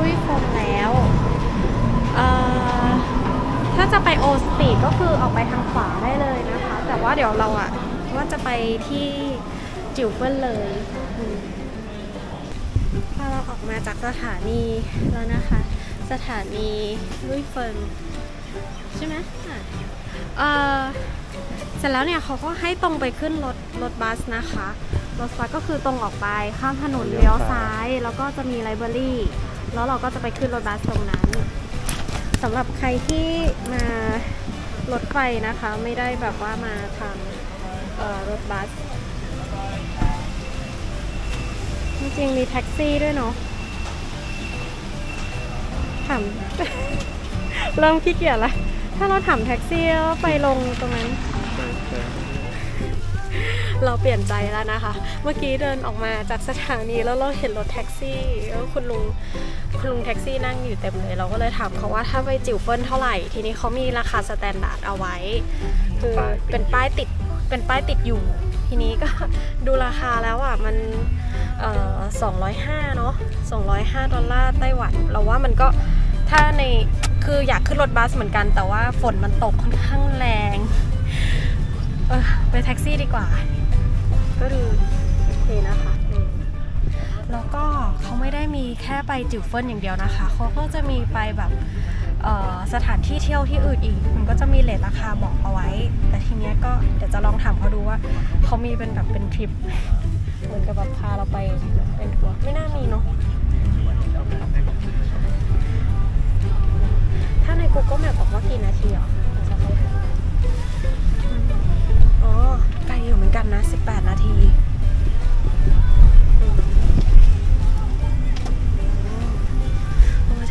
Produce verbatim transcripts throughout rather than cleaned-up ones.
ลุยคงแล้วถ้าจะไปโอสตรีทก็คือออกไปทางขวาได้เลยนะคะแต่ว่าเดี๋ยวเราอะว่าจะไปที่จิ๋วเปิ้ลเลยพอเราออกมาจากสถานีแล้วนะคะสถานีลุยเฟิงใช่ไหมเออเสร็จแล้วเนี่ยเขาก็ให้ตรงไปขึ้นรถรถบัสนะคะรถบัสก็คือตรงออกไปข้ามถนนเลี้ยวซ้ายแล้วก็จะมีไลบรารีแล้วเราก็จะไปขึ้นรถบัสตรงนั้นสำหรับใครที่มารถไฟนะคะไม่ได้แบบว่ามาทางรถบัสจริงๆมีแท็กซี่ด้วยเนาะถาม เริ่มขี้เกียจละถ้าเราถามแท็กซี่ไปลงตรงนั้น เราเปลี่ยนใจแล้วนะคะเมื่อกี้เดินออกมาจากสถานีแล้วเราเห็นรถแท็กซี่แล้วคุณลุงคุณลุงแท็กซี่นั่งอยู่เต็มเลยเราก็เลยถามเขาว่าถ้าไปจิ๋วเปิ้ลเท่าไหร่ทีนี้เขามีราคาสแตนดาร์ดเอาไว้คือเป็นป้ายติดเป็นป้ายติดอยู่ทีนี้ก็ดูราคาแล้วอ่ะมันสองร้อยห้าเนาะสองร้อยห้าดอลลาร์ไต้หวันเราว่ามันก็ถ้าในคืออยากขึ้นรถบัสเหมือนกันแต่ว่าฝนมันตกค่อนข้างแรงเออไปแท็กซี่ดีกว่าก็ดูโอเคนะคะแล้วก็เขาไม่ได้มีแค่ไปจิ๋วเฟินอย่างเดียวนะคะเขาก็จะมีไปแบบสถานที่เที่ยวที่อื่นอีกมันก็จะมีเลทราคาบอกเอาไว้แต่ทีเนี้ยก็เดี๋ยวจะลองถามเขาดูว่าเขามีเป็นแบบเป็นทริปเหมือนกับแบบพาเราไปเป็นทัวร์ไม่น่ามีเนาะถ้าใน Google Map บอกว่ากี่นาทีหรออ๋อไกลอยู่เหมือนกันนะสิบแปดนาที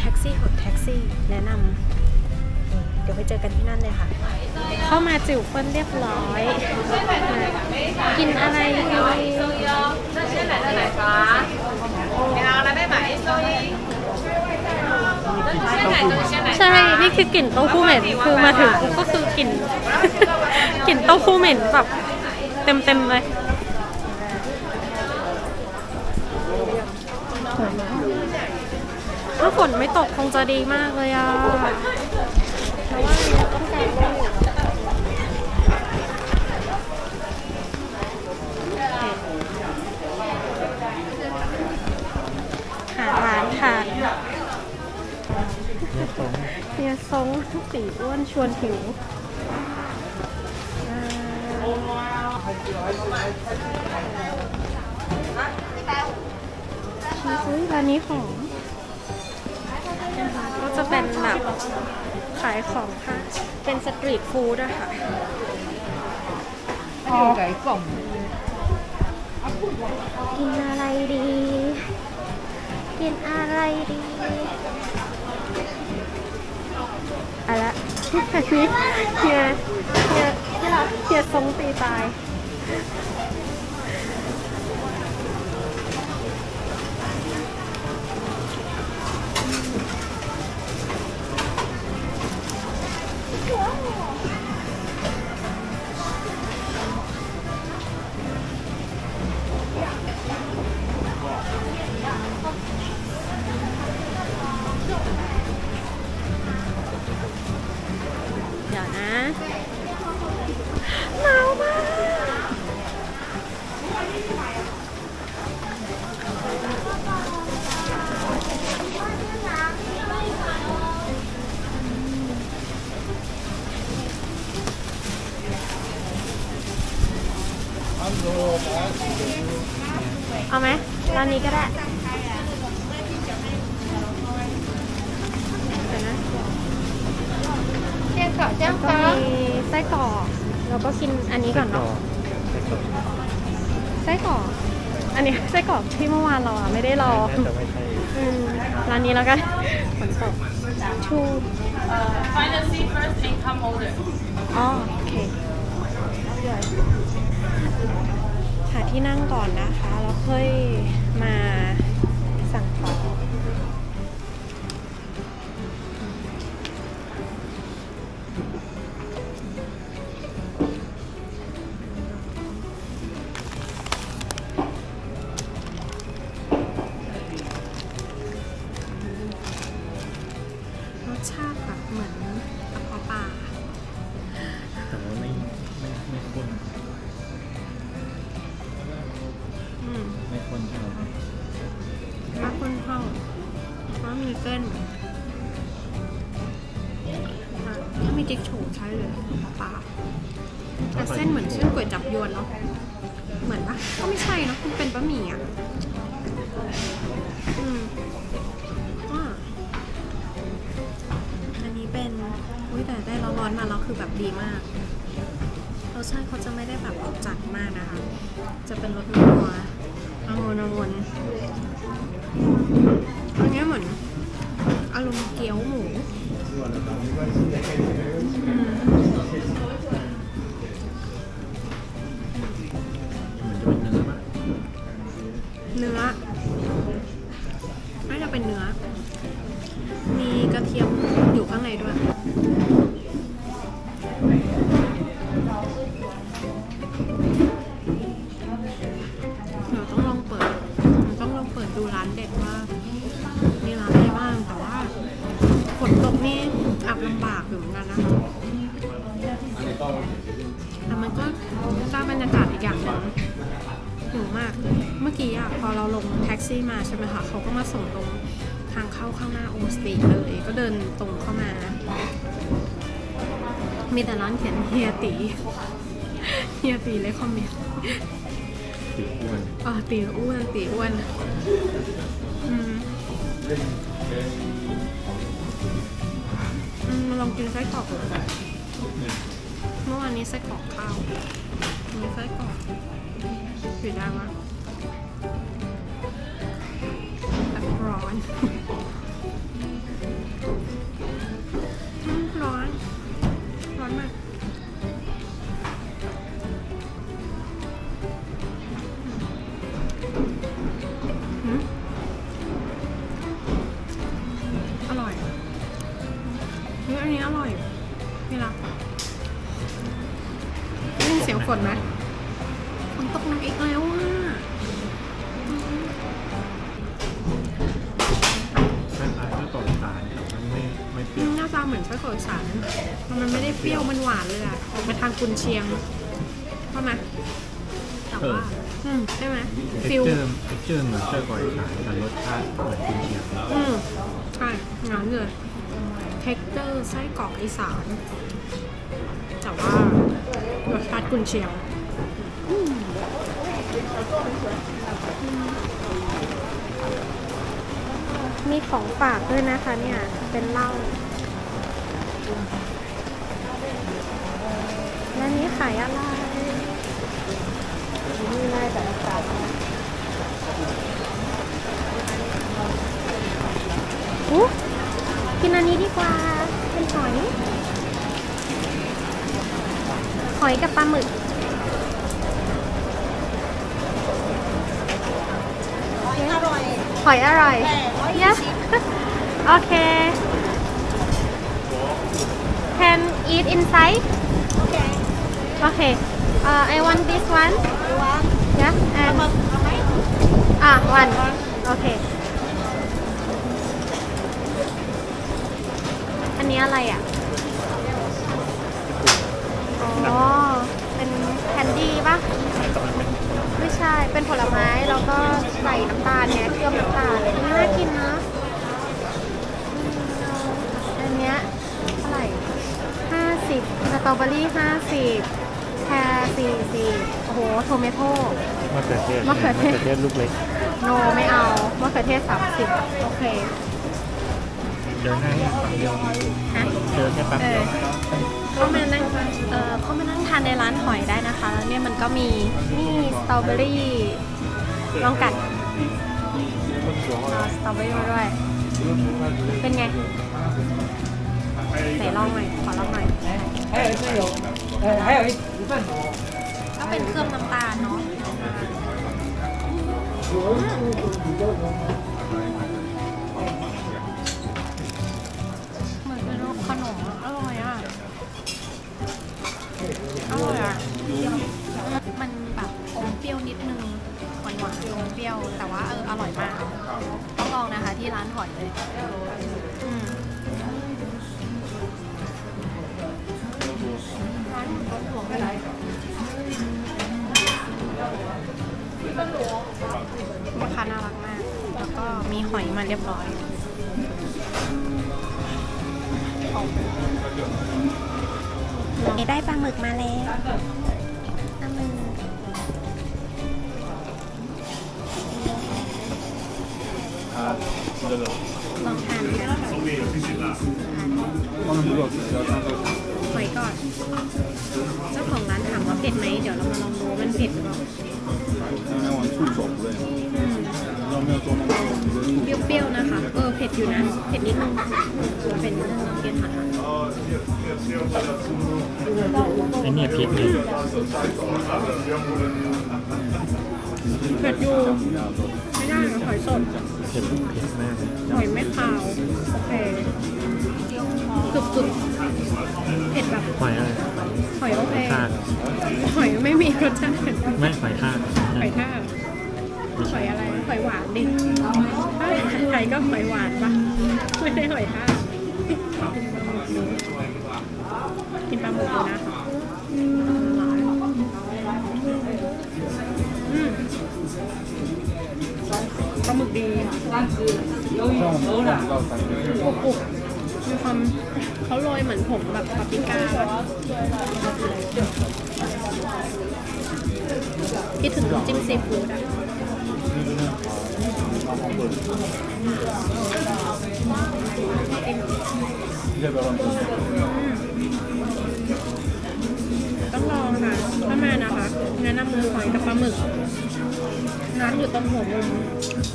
แท็กซี่หดแท็กซี่แนะนำเดี๋ยวไปเจอกันที่นั่นเลยค่ะเข้ามาจิ๋วเปิ้ลเรียบร้อยกินอะไรดีจะเชื่อไหนจะไหนคะเอาอะไรได้ไหมโซยี่ใช่นี่คือกลิ่นเต้าหู้เหม็นคือมาถึงก็คือกลิ่นกลิ่นเต้าหู้เหม็นแบบเต็มเต็มเลยถ้าฝนไม่ตกคงจะดีมากเลยอ่ะเพราะว่าเราต้องการลมหาร้านทานเนี่ยทรงทุกสีอ้วนชวนหิวซื้อร้านนี้ของก็จะเป็นแบบขายของค่ะเป็นสตรีทฟู้ดอะค่ะอยู่ไก่กล่องกินอะไรดีกินอะไรดีอะไรนี่เฮียเฮียเฮียทรงตีตายเอาไหมร้านนี้ก็ได้เดี๋ยวนะเจ้าเกาะเจ้าเกาะมีไส้กรอกเราก็กินอันนี้ก่อนเนาะไส้กรอกอันนี้ไส้กรอกที่เมื่อวานเราไม่ได้รอร้านนี้แล้วกันฝนตกชูอ๋อโอเคหาที่นั่งก่อนนะคะแล้วค่อยมาสั่งต่อ สชาติแบบเหมือนกระเพาะปลาแต่ว่าไม่ไม่ไม่ข้นไม่ข้นเท่าไหร่ไม่ข้นเท่าเพราะมีเกินถ้ามีจิ๊กโฉใช้เลยกระเพาะปลาแต่เส้นเหมือนเส้นก๋วยจับยวนเนาะเหมือนปะก็ไม่ใช่เนาะมันเป็นบะหมี่อ่ะแต่ได้ร้อนๆมาแล้วคือแบบดีมากรสชาติเขาจะไม่ได้แบบออกจัดมากนะคะจะเป็นรสนัวอางุ่นอางุ่นอันนี้เหมือนอารมณ์เกี๊ยวหมูเนื้อน่าจะเป็นเนื้อมีกระเทียมอยู่ข้างในด้วยมาใช่ไหมคะเขาก็มาส่งตรงทางเข้าข้างหน้าโอมสตรีทเลยก็เดินตรงเข้ามามีแต่ร้านเขียนเฮียตีเฮียตีเลยคอมเมนต์ตีอ้วนอ๋อตีอ้วนตีอ้วนอืมลองกินไส้กรอกดูเมื่อวานนี้ไส้กรอกข้าวมีไส้กรอกสีดำมากร้อนร้อนร้อนมากอร่อยเฮ้ยอันนี้อร่อยนี่ล่ะได้ยินเสียงฝนไหมฝนตกหนักอีกแล้วเหมือนไส้กรอกอีสานมันไม่ได้เปรี้ยวมันหวานเลยอ่ะออกมาทางกุนเชียงเข้ามาแต่ว่าใช่ไหมฟิลเจิมเจิมเหมือนไส้กรอกอีสานแต่รสชาติเหมือนกุนเชียงอืมใช่งานเลยเทคเจอร์ไส้กรอกอีสานแต่ว่ารสชาติกุนเชียงมีของฝากด้วยนะคะเนี่ยเป็นเหล้าร้านนี้ขายอะไรนี่นายแต่ละสาขาอู้กินอันนี้ดีกว่าเป็นหอยหอยกับปลาหมึกหอยอร่อยหอยอร่อยเยอะโอเคCan eat inside? Okay. Okay. Uh, I want this one. One. Yeah. And ah, one. Okay. อันนี้อะไรอ่ะอ๋อเป็นแคนดี้ป่ะไม่ใช่เป็นผลไม้แล้วก็ใส่น้ำตาลเนี่ยเชื่อมน้ำตาลเลยน่ากินเนาะอันเนี้ยเท่าไหร่สตรอเบอรี่ห้าสิบแคร์สี่สิบโอ้โหโทเมโต้มะเขือเทศมะเขือเทศลูกเล็กโนไม่เอามะเขือเทศสามสิบโอเคเดินนั่งฝั่งเดียวเดินแค่แป๊บเดียวเข้ามานั่งเออเข้ามานั่งทานในร้านหอยได้นะคะแล้วเนี่ยมันก็มีนี่สตรอเบอรี่ลองกัดสตรอเบอรี่มาด้วยเป็นไงไหนลองหน่อยขอลองหน่อยก็เป็นเครื่องน้ำตาลเนาะเหมือนเป็นขนมอร่อยอ่ะอร่อยอ่ะมันแบบอมเปรี้ยวนิดนึงหวานหวานอมเปรี้ยวแต่ว่าเอออร่อยมากต้องลองนะคะที่ร้านหอยเลย มาเรียบร้อยได้ปลาหมึกมาแล้วปลาหมึกลองทานกันหอยกอดเจ้าของร้านถามว่าเผ็ดไหมเดี๋ยวเรามาลองดูมันเผ็ดหรือเปล่าเปรี้ยวๆนะคะเออเผ็ดอยู่นะเผ็ดนิดนึงเป็นเรื่องเกลียดหันไม่มีพิษเลยเผ็ดอยู่ไม่ได้หอยสดเผ็ดเผ็ดมากหอยไม่ขาวโอเคกรุบๆเผ็ดแบบหอยอะไรหอยโอเคหอยไม่มีรสชาติไม่หอยทากหอยทากหอยอะไรหอยหวานดิถ้าใครก็หอยหวานปะไม่ได้หอยทากกินปลาหมึกนะปลาหมึกดีมีความเขาโรยเหมือนผมแบบปาปริก้าคิดถึงจิ้มซีฟู้ดอะต้องลองค่ะถ้ามานะคะแนะนำมือหอยกับปลาหมึกร้านอยู่ตรงหัวมุม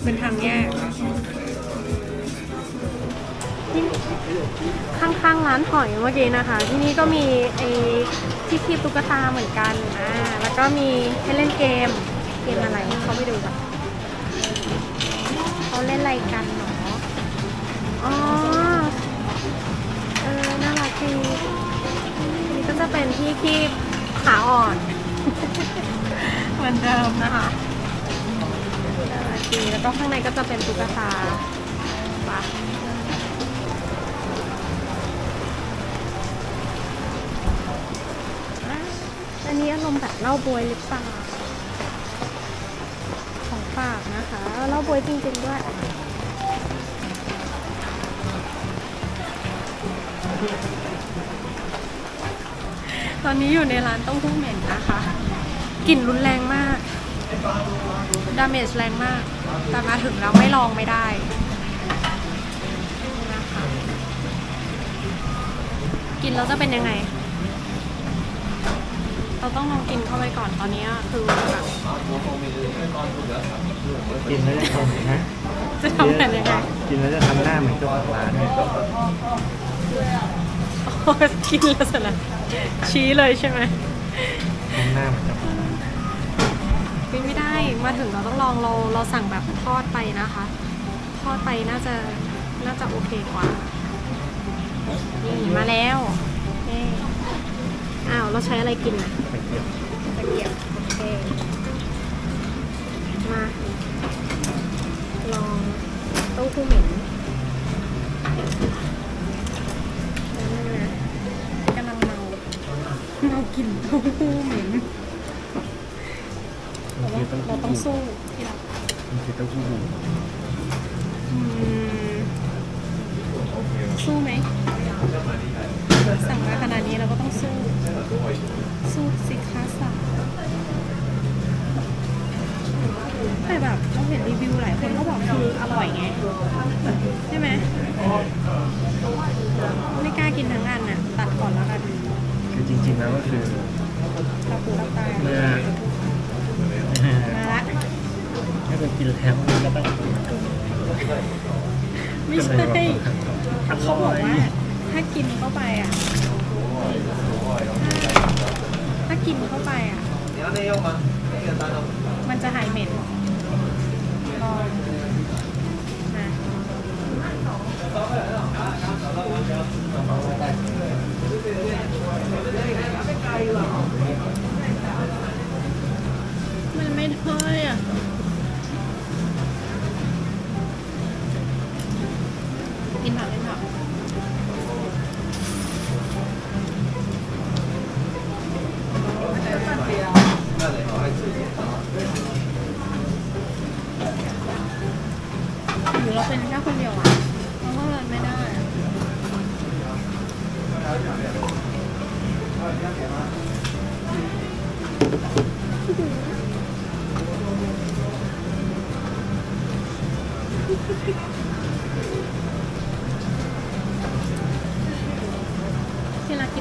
เป็นทางแยกข้างๆร้านหอยเมื่อกี้นะคะที่นี่ก็มีไอ้ที่คีบตุ๊กตาเหมือนกันอ่าแล้วก็มีให้เล่นเกมเกมอะไรเขาไปดูกันเขาเล่นอะไรกันเนาะอ๋อเออน่ารักจริงนี่ก็จะเป็นที่คีบขาอ่อนเหมือนเดิมนะคะน่ารักจริงแล้วก็ข้างในก็จะเป็นตุ๊กตาปะอันนี้อารมณ์แบบเล่าบวยหรือเปล่าของฝากนะคะเล่าบวยจริงๆด้วยตอนนี้อยู่ในร้านต้องพุ่งเหม็นนะคะกลิ่นรุนแรงมากดาเมจแรงมากแต่มาถึงแล้วไม่ลองไม่ได้นะคะกินแล้วจะเป็นยังไงเราต้องลองกินเข้าไปก่อนตอนนี้คือแบบกินแล้วจะทำยังไงจะทำอะไรยังไงกินแล้วจะทำหน้าเหมือนเจ้าของร้านกินแล้วสินะชี้เลยใช่ไหมทำหน้าเหมือนเจ้าของร้านกินไม่ได้มาถึงเราต้องลองเราเราสั่งแบบทอดไปนะคะทอดไปน่าจะน่าจะโอเคกว่านี่มาแล้วอ้าวเราใช้อะไรกินนะตะเกียบตะเกียบโอเคมาลองเต้าหู้เหม็นกำลังเมาเมากินเต้าหู้เหม็นเราต้องสู้ที่เรามันคือเต้าหู้บูดสู้ไหมสั่งมาขนาดนี้เราก็ต้องสู้สู้สิคะสั่งแต่แบบเราเห็นรีวิวหลายคนก็บอกคืออร่อยไงใช่ไหมไม่กล้ากินทั้งอันน่ะตัดก่อนแล้วกันคือจริงๆแล้วก็คือตาปูตาตามาละให้คนกินแล้วก็ต้องไม่ใช่เขาบอกว่าถ้ากินเข้าไปอ่ะถ้ากินเข้าไปอ่ะมันจะหายเหม็นลองนะมันไม่ค่อยอ่ะกินผักกินผัก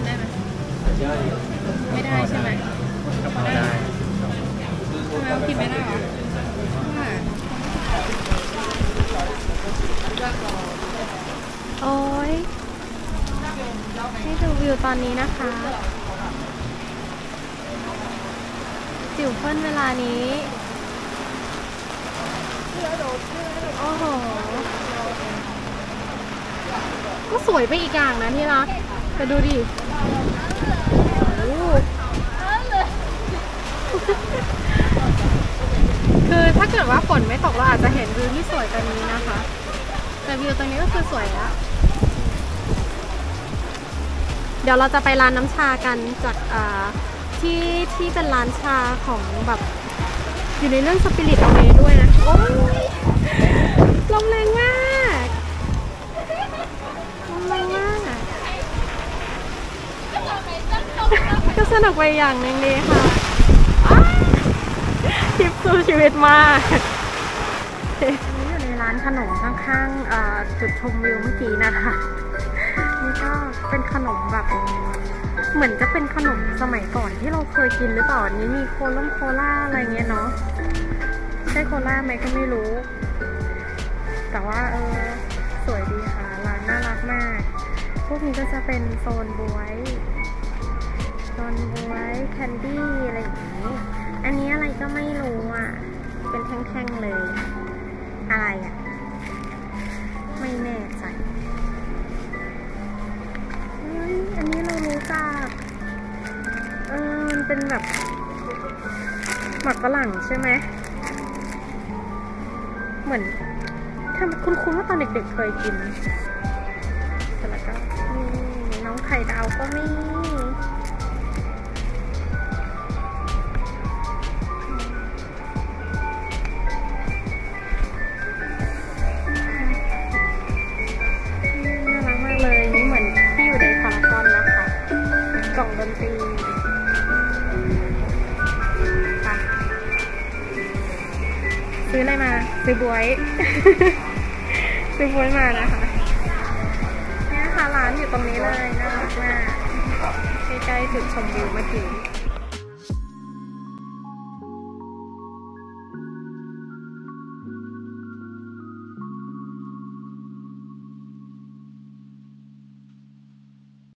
ได้ไหมไม่ได้ใช่ไหมพอได้ทำไมกินไม่ได้หรอโอ้ยให้ดูวิวตอนนี้นะคะจิ๋วเพิ่นเวลานี้โอ้โหก็สวยไปอีกอย่างนะที่รักแต่ดูดิคือถ้าเกิดว่าฝนไม่ตกเราอาจจะเห็นวิวที่สวยกว่านี้นะคะแต่วิวตรงนี้ก็คือสวยแล้วเดี๋ยวเราจะไปร้านน้ำชากันจากที่ที่เป็นร้านชาของแบบอยู่ในเรื่องสปิริตเอาเมด้วยนะโอ้ยลมแรงมากลมแรงมากก็สนุกไปอย่างนึงดีค่ะคลิปสู้ชีวิตมากนี่อยู่ในร้านขนมข้างๆจุดชมวิวเมื่อกี้นะคะนี่ก็เป็นขนมแบบเหมือนจะเป็นขนมสมัยก่อนที่เราเคยกินหรือเปล่านี้มีโคล่มโคล่าอะไรเงี้ยเนาะใช่โคล่าไหมก็ไม่รู้แต่ว่าเออสวยดีค่ะร้านน่ารักมากพวกนี้ก็จะเป็นโซนบวยโซนบวยแคนดี้อะไรอย่างนี้อันนี้อะไรก็ไม่รู้อ่ะเป็นแท่งๆเลยอะไรอ่ะไม่แน่ใจอันนี้เรารู้จักเออมันเป็นแบบหมักฝรั่งใช่ไหมเหมือนถ้าคุณคุ้นว่าตอนเด็กๆเคยกินแต่แล้วก็น้องไข่ดาวก็มีซื้ออะไรมาซื้อบวย ซื้อบวยมานะคะเนี่ยค่ะร้านอยู่ตรงนี้เลยน่ารักมากใกล้ๆจุดชมวิวเมื่อกี้